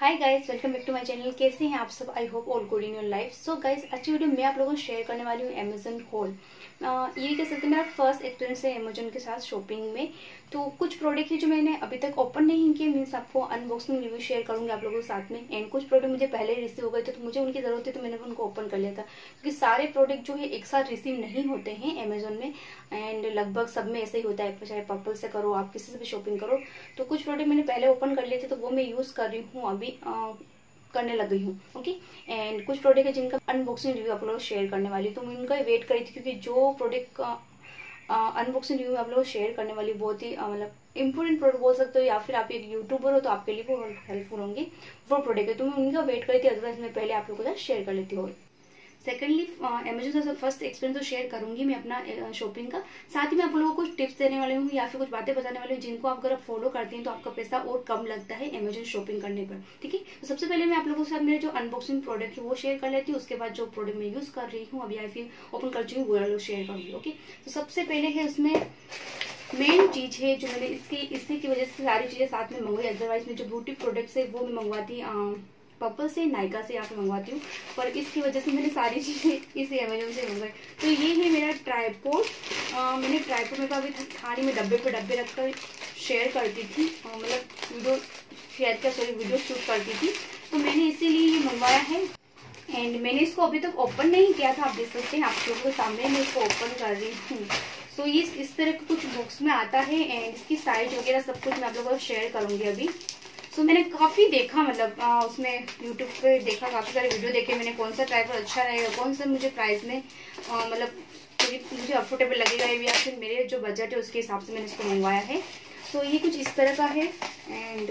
Hi guys, welcome back to my channel. कैसे हैं आप सब? I hope all good in your life. So guys, अच्छी video मैं आप लोगों को शेयर करने वाली हूँ अमेजन हॉल। ये कह सकते हैं मेरा फर्स्ट एक्सपीरियंस है अमेजन के साथ शॉपिंग में। तो कुछ प्रोडक्ट है जो मैंने अभी तक ओपन नहीं किए, मीन्स आपको अनबॉक्सिंग रिव्यू शेयर करूँगी आप लोगों के साथ में। एंड कुछ प्रोडक्ट मुझे पहले रिसीव हो गए थे तो मुझे उनकी जरूरत थी तो मैंने उनको ओपन कर लिया था, क्योंकि सारे प्रोडक्ट जो है एक साथ रिसीव नहीं होते हैं अमेजन में। एंड लगभग सब में ऐसा ही होता है, चाहे पर्पल से करो, आप किसी से भी शॉपिंग करो। तो कुछ प्रोडक्ट मैंने पहले ओपन कर लिए थे तो वो मैं यूज़ कर रही हूँ, अभी करने लग गई हूँ। ओके, एंड कुछ प्रोडक्ट है जिनका अनबॉक्सिंग रिव्यू आप लोग शेयर करने वाली, तो मैं उनका वेट करी थी क्योंकि जो प्रोडक्ट का अनबॉक्सिंग रिव्यू आप लोग शेयर करने वाली बहुत ही मतलब इम्पोर्टेंट प्रोडक्ट बोल सकते हो, या फिर आप एक यूट्यूबर हो तो आपके लिए बहुत हेल्पफुल होंगे वो प्रोडक्ट है। तो मैं उनका वेट करी थी, अदरवाइज मैं पहले आप लोगों के साथ शेयर कर लेती हूँ। सेकेंडली, अमेजन से फर्स्ट एक्सपीरियंस तो शेयर करूंगी मैं अपना शॉपिंग का, साथ ही मैं आप लोगों को कुछ टिप्स देने वाली हूँ या फिर कुछ बातें बताने वाली हूँ जिनको आप अगर आप फॉलो करते हैं तो आपका पैसा और कम लगता है अमेजन शॉपिंग करने पर। ठीक है, तो सबसे पहले मैं आप लोगों के साथ मेरे जो अनबॉक्सिंग प्रोडक्ट है वो शेयर कर लेती हूँ, उसके बाद जो प्रोडक्ट मैं यूज कर रही हूँ अभी या फिर ओपन कर चुकी हूँ वो लोग शेयर करूंगी। ओके, तो सबसे पहले है उसमें मेन चीज है जो मैंने इसी की वजह से सारी चीजें साथ में मंगवाई, अदरवाइज में जो ब्यूटी प्रोडक्ट्स है वो मैं मंगवाती पर्पल से, नायका से यहाँ पे मंगवाती हूँ, पर इसकी वजह से मैंने सारी चीज़ें इसी अमेजोन से मंगवाई। तो ये है मेरा ट्राइपॉड। मैंने ट्राइपॉड में अभी खाने में डब्बे पे डब्बे रखकर शेयर करती थी, मतलब वीडियो शेयर कर सॉरी वीडियो शूट करती थी, तो मैंने इसीलिए ये मंगवाया है। एंड मैंने इसको अभी तक ओपन नहीं किया था, आप देख सकते हैं आप लोगों के सामने मैं इसको ओपन कर रही हूँ। तो ये इस तरह का कुछ बॉक्स में आता है एंड इसकी साइज वगैरह सब कुछ मैं आप लोगों को शेयर करूँगी अभी। तो मैंने काफ़ी देखा, मतलब उसमें यूट्यूब पे देखा, काफ़ी सारे वीडियो देखे मैंने, कौन सा ट्राइपॉड अच्छा रहेगा, कौन सा मुझे प्राइस में मतलब मुझे अफोर्डेबल लगेगा या फिर मेरे जो बजट है उसके हिसाब से मैंने इसको मंगवाया है। सो ये कुछ इस तरह का है। एंड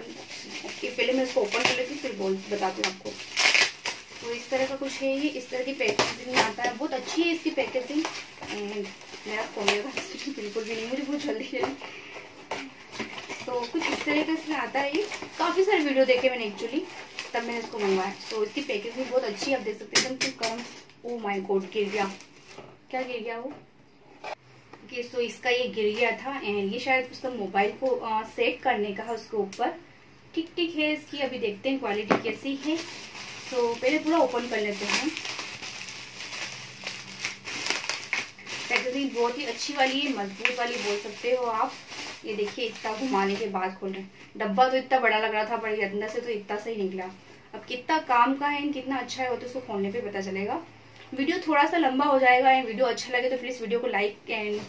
पहले मैं इसको ओपन कर लेती हूँ फिर बताती हूँ आपको। तो इस तरह का कुछ है, ये इस तरह की पैकेजिंग में आता है, बहुत अच्छी है इसकी पैकेजिंग। एंड मेरा कॉमेर बिल्कुल भी नहीं, मुझे बहुत जल्दी तो कुछ इस तरह का इसमें आता है। ये काफ़ी सारे वीडियो देखे मैंने एक्चुअली तब मैंने इसको मंगवाया। तो इसकी पैकेजिंग बहुत अच्छी है, आप देख सकते हैं एकदम कम। ओ माय गॉड, गिर गया, क्या गिर गया वो? ओके, सो इसका ये गिर गया था एंड ये शायद उसका मोबाइल को सेट करने का है उसके ऊपर। ठीक है, इसकी अभी देखते हैं क्वालिटी कैसी है। सो पहले पूरा ओपन कर लेते हैं। पैकेजिंग बहुत ही अच्छी वाली है, मजबूत वाली बोल सकते हो आप। ये देखिए, इतना घुमाने के बाद खोल रहे। डब्बा तो इतना बड़ा लग रहा था, बड़ी अंदर से तो इतना सही निकला। अब कितना काम का है, कितना अच्छा है वो तो उसको खोलने पे पता चलेगा। वीडियो थोड़ा सा लंबा हो जाएगा एंड वीडियो अच्छा लगे तो प्लीज़ वीडियो को लाइक एंड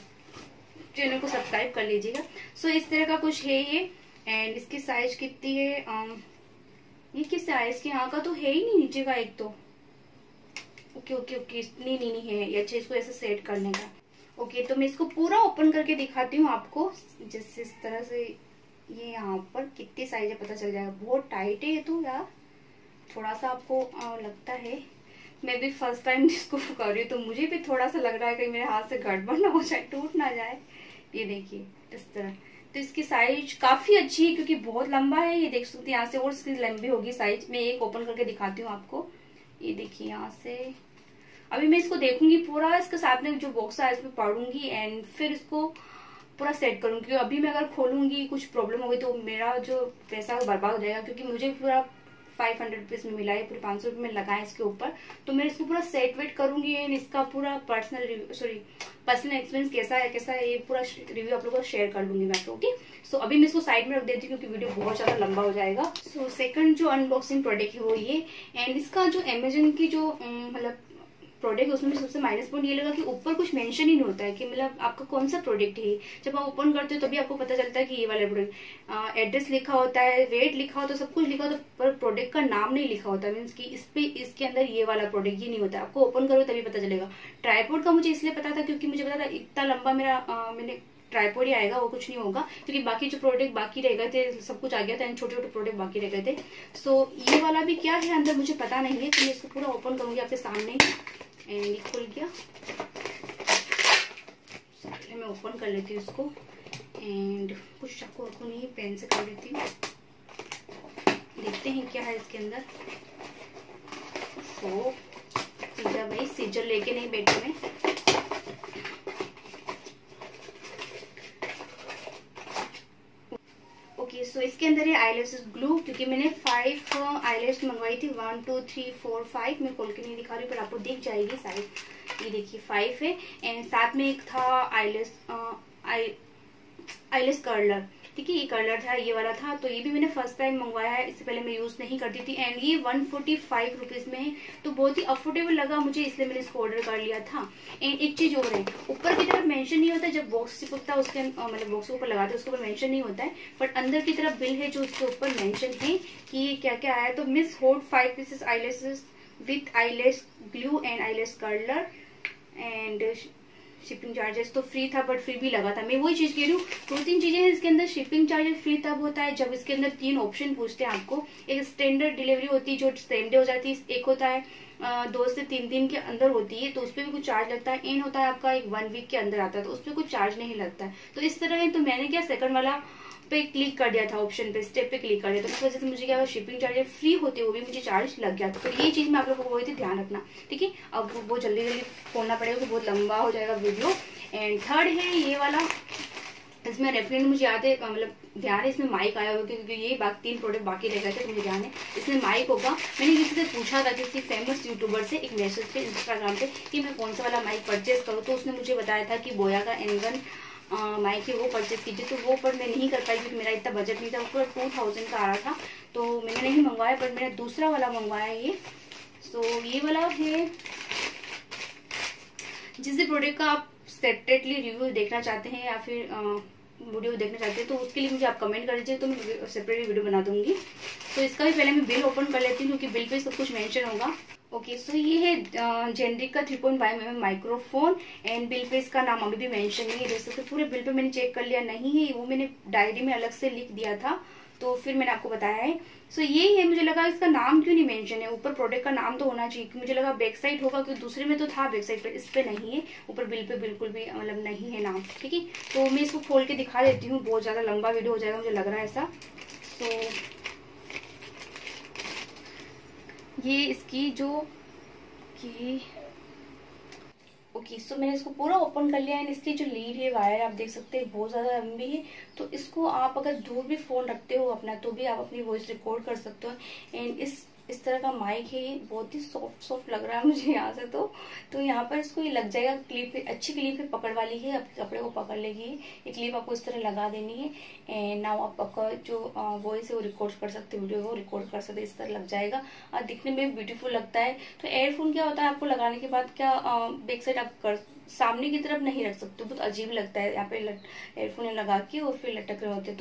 चैनल को सब्सक्राइब कर लीजिएगा। सो इस तरह का कुछ है ये। एंड इसकी साइज कितनी है? ये किस साइज के यहाँ का तो है ही नहीं, नीचे का एक तो ओके इतनी नहीं है। अच्छा, इसको ऐसे सेट करने का। ओके, तो मैं इसको पूरा ओपन करके दिखाती हूँ आपको, जैसे इस तरह से ये यहाँ पर कितनी साइज है पता चल जाएगा। बहुत टाइट है ये तो यार, थोड़ा सा आपको लगता है। मैं भी फर्स्ट टाइम इसको कर रही हूँ तो मुझे भी थोड़ा सा लग रहा है कि मेरे हाथ से गड़बड़ ना हो जाए, टूट ना जाए। ये देखिए इस तरह। तो इसकी साइज काफ़ी अच्छी है क्योंकि बहुत लंबा है, ये देख सकते हैं यहाँ से, और इसकी लंबी होगी साइज। मैं एक ओपन करके दिखाती हूँ आपको, ये देखिए यहाँ से। अभी मैं इसको देखूंगी पूरा, इसके साथ में जो बॉक्स है इसमें पढ़ूंगी एंड फिर इसको पूरा सेट करूंगी, क्योंकि अभी मैं अगर खोलूंगी कुछ प्रॉब्लम हो गई तो मेरा जो पैसा बर्बाद हो जाएगा। क्योंकि मुझे पूरा 500 रुपीज़ में मिला है, पूरे 500 रुपये में लगाए इसके ऊपर। तो मैं इसको पूरा सेट वेट करूंगी एंड इसका पूरा पर्सनल एक्सपीरियंस कैसा है ये पूरा रिव्यू आप लोगों को शेयर कर लूंगी मैं आपको। ओके, सो अभी मैं इसको साइड में रख देती हूँ क्योंकि वीडियो बहुत ज़्यादा लंबा हो जाएगा। सो सेकंड जो अनबॉक्सिंग प्रोडक्ट है वो ये। एंड इसका जो अमेजन की जो मतलब प्रोडक्ट उसमें सबसे माइनस पॉइंट ये लगा कि ऊपर कुछ मेंशन ही नहीं होता है कि मतलब आपका कौन सा प्रोडक्ट है। जब आप ओपन करते हो तभी आपको पता चलता है कि ये वाला प्रोडक्ट। एड्रेस लिखा होता है, वेट लिखा होता है, सब कुछ लिखा होता है, पर प्रोडक्ट का नाम नहीं लिखा होता। मीन्स कि इसके अंदर ये वाला प्रोडक्ट ये नहीं होता, आपको ओपन करो तभी पता चलेगा। ट्राइपॉड का मुझे इसलिए पता था क्योंकि मुझे पता था इतना लंबा मेरा मैंने ट्राइपॉड ही आएगा, वो कुछ नहीं होगा क्योंकि बाकी जो प्रोडक्ट बाकी रह गए थे सब कुछ आ गया था, छोटे छोटे प्रोडक्ट बाकी रह गए थे। सो ये वाला भी क्या है अंदर मुझे पता नहीं है, तो मैं इसको पूरा ओपन करूंगी आपके सामने। एंड खुल गया, पहले मैं ओपन कर लेती हूँ इसको। एंड कुछ चाकू वाकू नहीं, पेन से कर लेती हूँ, देखते हैं क्या है इसके अंदर। सो सीधा भाई, सीजर लेके नहीं बैठी मैं। ओके, आईलैश, तो इसके अंदर है आईलैश ग्लू, क्योंकि मैंने 5 आईलैश मंगवाई थी, 1 2 3 4 5, मैं खोल के नहीं दिखा रही पर आपको दिख जाएगी साइज। ये देखिए 5 है। एंड साथ में एक था आईलैश कर्लर, ठीक है, ये कर्लर था, ये वाला था, तो ये भी मैंने फर्स्ट टाइम मंगवाया है, इससे पहले मैं यूज नहीं करती थी। एंड ये 145 रुपीज में है, तो बहुत ही अफोर्डेबल लगा मुझे, इसलिए मैंने इसको ऑर्डर कर लिया था। एंड एक चीज और है, ऊपर की तरफ मेंशन नहीं होता, जब बॉक्स चिपकता है उसके मतलब बॉक्स के ऊपर लगाते हैं उसके ऊपर मेंशन नहीं होता है, बट अंदर की तरफ बिल है जो उसके ऊपर मेंशन है कि ये क्या क्या आया है। तो miss hood 5 pieces eyelashes with eyelash glue and eyelash curler and shipping charges तो फ्री था, बट फ्री भी लगा था। मैं वही चीज कह रही हूँ, 2-3 चीजें हैं इसके अंदर। शिपिंग चार्जेस फ्री तब होता है जब इसके अंदर 3 ऑप्शन पूछते हैं आपको। एक स्टैंडर्ड डिलीवरी होती है जो सेम डे हो जाती है, एक होता है 2 से 3 दिन के अंदर होती है, तो उसपे भी कुछ चार्ज लगता है। एंड होता है आपका एक 1 वीक के अंदर आता है, तो उसपे कुछ चार्ज नहीं लगता है। तो इस तरह है, तो मैंने क्या सेकंड वाला पे क्लिक कर दिया था, ऑप्शन पे स्टेप पे क्लिक कर दिया, तो इस वजह से मुझे क्या शिपिंग चार्जेस फ्री होते हुए भी मुझे चार्ज लग गया था। तो ये चीज मैं आप लोगों को बोली थी, ध्यान रखना, ठीक है। अब वो जल्दी जल्दी खोलना पड़ेगा क्योंकि बहुत लंबा हो जाएगा वीडियो। एंड थर्ड है ये वाला, इसमें रेफरेंट मुझे याद है, मतलब ध्यान है इसमें माइक आया होगा, क्योंकि ये 3 प्रोडक्ट बाकी रह गए थे, मुझे ध्यान है इसमें माइक होगा। मैंने किसी से पूछा था, किसी फेमस यूट्यूबर से एक मैसेज पे इंस्टाग्राम पे कि मैं कौन सा वाला माइक परचेज करूँ, तो उसने मुझे बताया था कि बोया का एनगन माइक है वो परचेज कीजिए। तो वो पर मैं नहीं कर पाई क्योंकि मेरा इतना बजट नहीं था, ऊपर 2000 का आ रहा था, तो मैंने नहीं मंगवाया। पर मैंने दूसरा वाला मंगवाया ये, तो ये वाला है जिस प्रोडक्ट का आप सेपरेटली रिव्यू देखना चाहते हैं या फिर वीडियो देखना चाहते हैं, तो उसके लिए मुझे आप कमेंट कर दीजिए, तो मैं सेपरेटली वीडियो बना दूंगी। तो इसका भी पहले मैं बिल ओपन कर लेती हूँ क्योंकि बिल पे सब कुछ मेंशन होगा। ओके, सो ये है जेनरिक का 3.5 mm माइक्रोफोन। एंड बिल पे इसका नाम अभी भी मेंशन नहीं है, जैसे कि पूरे बिल पे मैंने चेक कर लिया नहीं है, वो मैंने डायरी में अलग से लिख दिया था, तो फिर मैंने आपको बताया है। सो यही है, मुझे लगा इसका नाम क्यों नहीं मेंशन है, ऊपर प्रोडक्ट का नाम तो होना चाहिए, मुझे लगा बैक साइड होगा क्योंकि दूसरे में तो था बैक साइड पे, इस पे नहीं है, ऊपर बिल पे बिल्कुल भी मतलब नहीं है नाम, ठीक है। तो मैं इसको खोल के दिखा देती हूँ, बहुत ज़्यादा लंबा वीडियो हो जाएगा मुझे लग रहा है ऐसा। तो ये इसकी जो कि ओके, सो मैंने इसको पूरा ओपन कर लिया है। इसकी जो लीड है, वायर आप देख सकते हैं बहुत ज़्यादा लंबी है, तो इसको आप अगर दूर भी फ़ोन रखते हो अपना, तो भी आप अपनी वॉइस रिकॉर्ड कर सकते हो। एंड इस तरह का माइक है, ये बहुत ही सॉफ्ट लग रहा है मुझे यहाँ से, तो यहाँ पर इसको ये लग जाएगा क्लिप, अच्छी क्लिप है, पकड़ वाली है, आपके कपड़े को पकड़ लेगी ये क्लिप, आपको इस तरह लगा देनी है। एंड नाउ आप आपका जो वॉइस है वो रिकॉर्ड कर सकते हो, वीडियो को रिकॉर्ड कर सकते, इस तरह लग जाएगा और दिखने में ब्यूटीफुल लगता है। तो एयरफोन क्या होता है, आपको लगाने के बाद क्या बैक साइड आप सामने की तरफ नहीं रख सकते, बहुत अजीब लगता है यहाँ पे एयरफोन लगा के और फिर लटक रहे होते।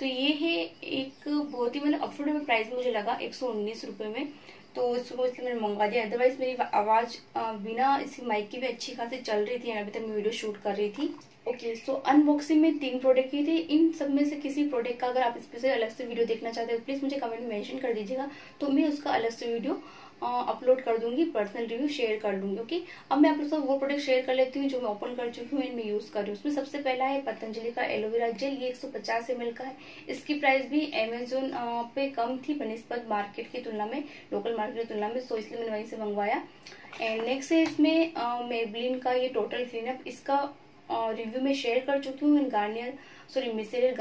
तो ये है एक बहुत ही मतलब अफोर्डेबल प्राइस में मुझे लगा, 119 रुपये में, तो इसको इसलिए मैंने मंगवा दिया। अदरवाइज मेरी आवाज़ बिना इसी माइक की भी अच्छी खासी चल रही थी, अभी तक मैं वीडियो शूट कर रही थी। ओके, सो अनबॉक्सिंग में 3 प्रोडक्ट की थी, इन सब में से किसी प्रोडक्ट का अगर आप स्पेशल अलग से वीडियो देखना चाहते हो, प्लीज़ मुझे कमेंट में मेंशन कर दीजिएगा, तो मैं उसका अलग से वीडियो अपलोड कर दूंगी, पर्सनल रिव्यू शेयर कर दूंगी। ओके, अब मैं आप लोगों से वो प्रोडक्ट शेयर कर लेती हूँ जो मैं ओपन कर चुकी हूँ एंड मैं यूज़ कर रही हूँ। उसमें सबसे पहला है पतंजलि का एलोवेरा जेल, ये 150 ml का है। इसकी प्राइस भी अमेजोन पे कम थी बनिस्पत मार्केट की तुलना में, लोकल मार्केट की तुलना में, सो इसलिए मैंने वहीं से मंगवाया। एंड नेक्स्ट है इसमें मेबलिन का ये टोटल क्लीनअप, इसका रिव्यू में शेयर कर चुकी हूँ। And Garnier micellar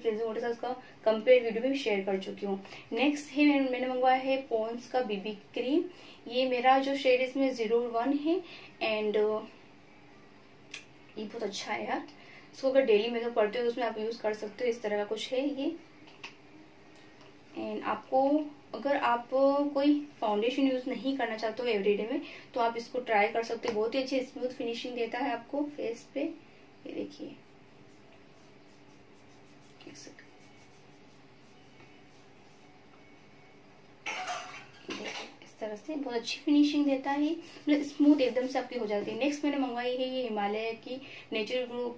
cleansing water से उसका कंपेयर वीडियो में शेयर कर चुकी हूँ। नेक्स्ट है मैंने मंगवाया है पॉन्ड्स का बीबी क्रीम, ये मेरा जो शेड इसमें 01 है। एंड ये बहुत अच्छा है यार, इसको अगर डेली मेकअप करते हो उसमें आप यूज़ कर सकते हो, इस तरह का कुछ है ये। एंड आपको अगर आप कोई फाउंडेशन यूज़ नहीं करना चाहते हो एवरीडे में, तो आप इसको ट्राई कर सकते हो, बहुत ही अच्छी स्मूथ फिनिशिंग देता है आपको फेस पे। ये देखिए, इस तरह से बहुत अच्छी फिनिशिंग देता है, मतलब स्मूथ एकदम से आपकी हो जाती है। नेक्स्ट मैंने मंगवाई है ये हिमालय की नेचुरल ग्रो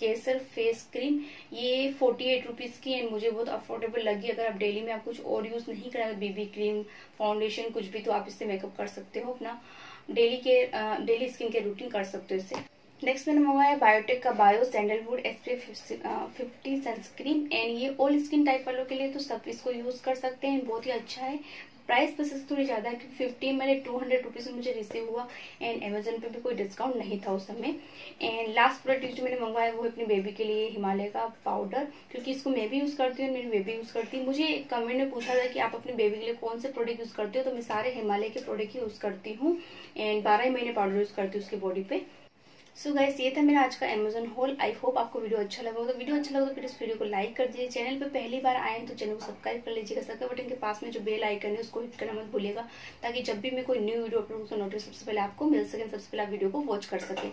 केसर फेस क्रीम, ये 48 रुपीज़ की, एंड मुझे बहुत अफोर्डेबल लगी। अगर आप डेली में आप कुछ और यूज़ नहीं करा, बीबी क्रीम, फाउंडेशन कुछ भी, तो आप इससे मेकअप कर सकते हो अपना, डेली स्किन केयर रूटीन कर सकते हो इससे। नेक्स्ट में नंबर है बायोटेक का bio sandalwood SP50 sunscreen and ये ऑल स्किन टाइप वालों के लिए तो सब इसको यूज कर सकते हैं, बहुत ही अच्छा है। प्राइस बस थोड़ी ज्यादा है क्योंकि 50 मेरे 200 रुपीज में मुझे रिसीव हुआ एंड अमेजोन पे भी कोई डिस्काउंट नहीं था उस समय। एंड लास्ट प्रोडक्ट जो मैंने मंगवाया वो है अपनी बेबी के लिए हिमालय का पाउडर, क्योंकि इसको मैं भी यूज करती हूँ, मेरी बेबी यूज करती है। मुझे एक कमेंट में पूछा था कि आप अपनी बेबी के लिए कौन से प्रोडक्ट यूज करते हो, तो मैं सारे हिमालय के प्रोडक्ट यूज करती हूँ एंड 12 महीने पाउडर यूज करती हूँ उसकी बॉडी पे। सो गाइस ये था मेरा आज का अमेजोन हॉल। आई होप आपको वीडियो अच्छा लगा हो, तो फिर इस वीडियो को लाइक कर दीजिए। चैनल पे पहली बार आए हैं तो चैनल को सब्सक्राइब कर लीजिएगा। सब्सक्राइब बटन के पास में जो बेल आइकन है उसको हिट करना मत भूलिएगा, ताकि जब भी मैं कोई न्यू वीडियो अपलोड करूँ नोटिफिकेशन सबसे पहले आपको मिल सके, सबसे पहले आप वीडियो को वॉच कर सकें।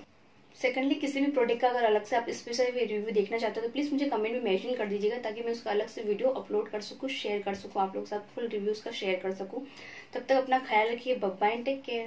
सेकंडली किसी भी प्रोडक्ट का अगर अलग से आप स्पेशल रिव्यू देखना चाहते हो तो प्लीज मुझे कमेंट में मेंशन कर दीजिएगा, ताकि मैं उसका अलग से वीडियो अपलोड कर सकूँ, शेयर कर सकूँ, आप लोग के साथ फुल रिव्यूज का शेयर कर सकूँ। तब तक अपना ख्याल रखिए। Bye bye, take care.